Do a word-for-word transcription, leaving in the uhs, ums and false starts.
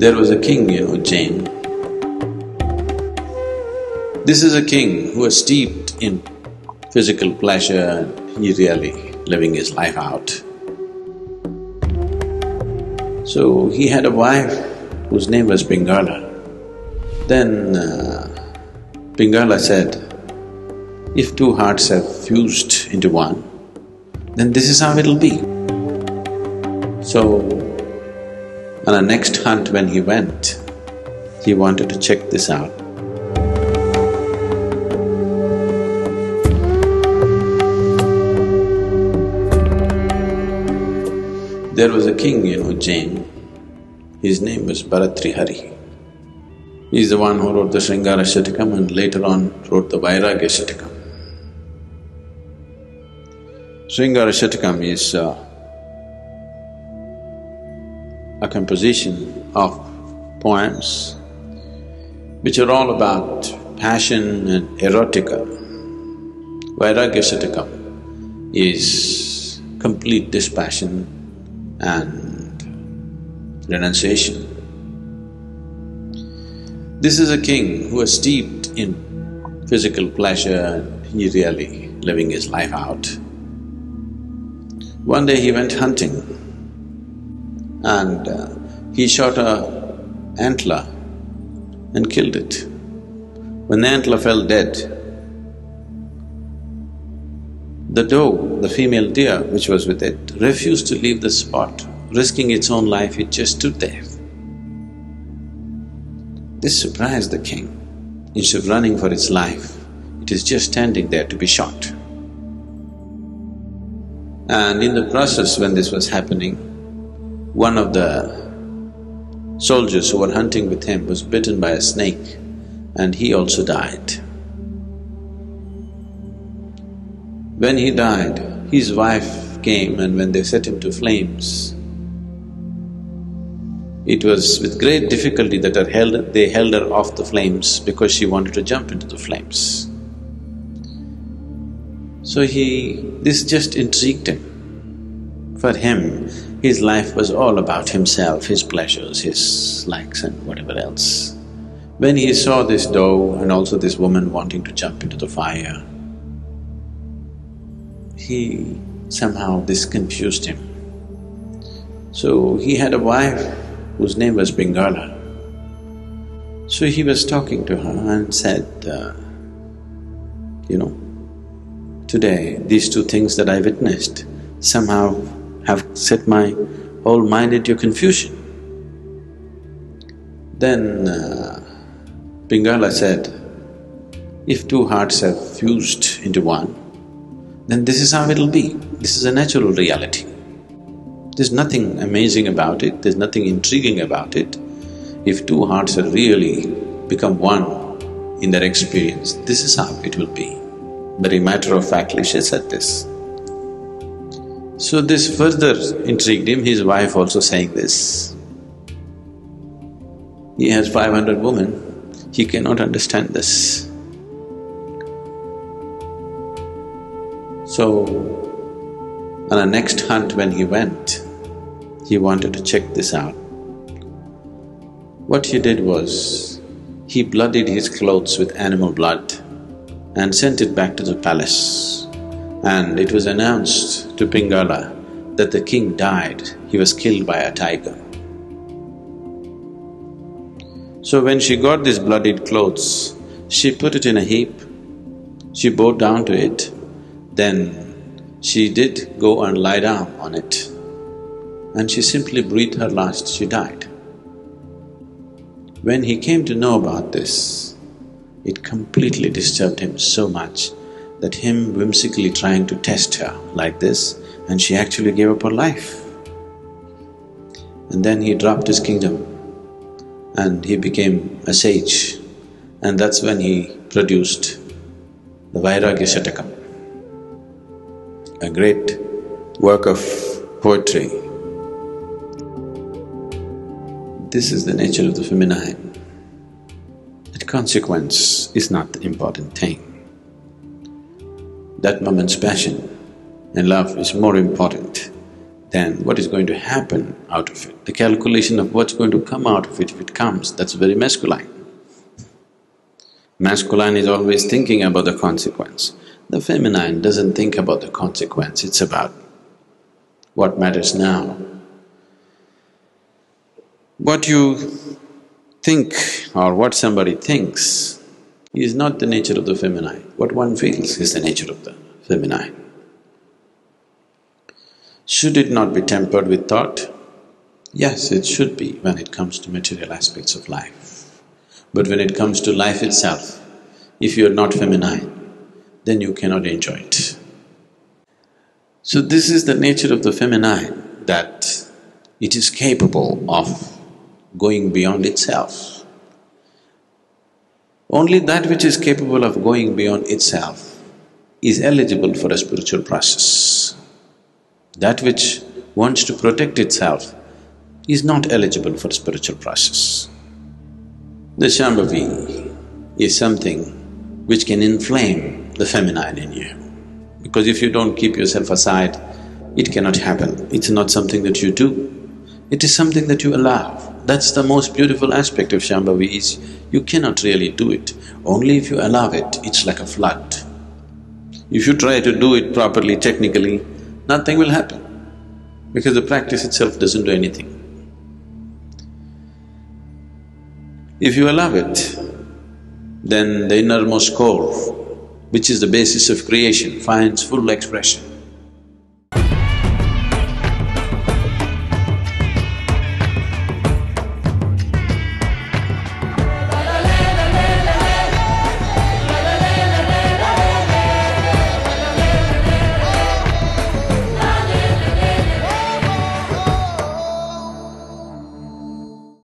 There was a king in Ujjain. This is a king who was steeped in physical pleasure, he really living his life out. So he had a wife whose name was Pingala. Then uh, Pingala said, if two hearts have fused into one, then this is how it'll be. So, on the next hunt when he went, he wanted to check this out. There was a king in Ujjain, his name was Bharatrihari. He's the one who wrote the Sringara Shatakam and later on wrote the Vairagya Shatakam. Sringara Shatakam is uh, a composition of poems which are all about passion and erotica. Vairagya Shatakam is complete dispassion and renunciation. This is a king who was steeped in physical pleasure, he really living his life out. One day he went hunting and uh, he shot an antler and killed it. When the antler fell dead, the doe, the female deer which was with it, refused to leave the spot. Risking its own life, it just stood there. This surprised the king. Instead of running for its life, it is just standing there to be shot. And in the process when this was happening, one of the soldiers who were hunting with him was bitten by a snake and he also died. When he died, his wife came and when they set him to flames, it was with great difficulty that her held, they held her off the flames because she wanted to jump into the flames. So he… this just intrigued him. For him, his life was all about himself, his pleasures, his likes and whatever else. When he saw this doe and also this woman wanting to jump into the fire, he… somehow this confused him. So he had a wife whose name was Pingala. So he was talking to her and said, uh, you know, today these two things that I witnessed somehow have set my whole mind into confusion. Then uh, Pingala said, if two hearts have fused into one, then this is how it'll be. This is a natural reality. There's nothing amazing about it, there's nothing intriguing about it. If two hearts are really become one in their experience, this is how it will be. Very matter-of-factly, she said this. So this further intrigued him, his wife also saying this. He has five hundred women, he cannot understand this. So, on the next hunt when he went, he wanted to check this out. What he did was, he bloodied his clothes with animal blood and sent it back to the palace. And it was announced to Pingala that the king died, he was killed by a tiger. So when she got these bloodied clothes, she put it in a heap, she bowed down to it. Then she did go and lie down on it and she simply breathed her last, she died. When he came to know about this, it completely disturbed him so much that him whimsically trying to test her like this, and she actually gave up her life. And then he dropped his kingdom and he became a sage, and that's when he produced the Vairagya Shatakam, a great work of poetry. This is the nature of the feminine, that consequence is not the important thing. That moment's passion and love is more important then what is going to happen out of it? The calculation of what's going to come out of it, if it comes, that's very masculine. Masculine is always thinking about the consequence. The feminine doesn't think about the consequence, it's about what matters now. What you think or what somebody thinks is not the nature of the feminine. What one feels is the nature of the feminine. Should it not be tempered with thought? Yes, it should be when it comes to material aspects of life. But when it comes to life itself, if you are not feminine, then you cannot enjoy it. So this is the nature of the feminine, that it is capable of going beyond itself. Only that which is capable of going beyond itself is eligible for a spiritual process. That which wants to protect itself is not eligible for spiritual process. The Shambhavi is something which can inflame the feminine in you, because if you don't keep yourself aside, it cannot happen. It's not something that you do, it is something that you allow. That's the most beautiful aspect of Shambhavi, is you cannot really do it. Only if you allow it, it's like a flood. If you try to do it properly, technically, nothing will happen, because the practice itself doesn't do anything. If you allow it, then the innermost core, which is the basis of creation, finds full expression.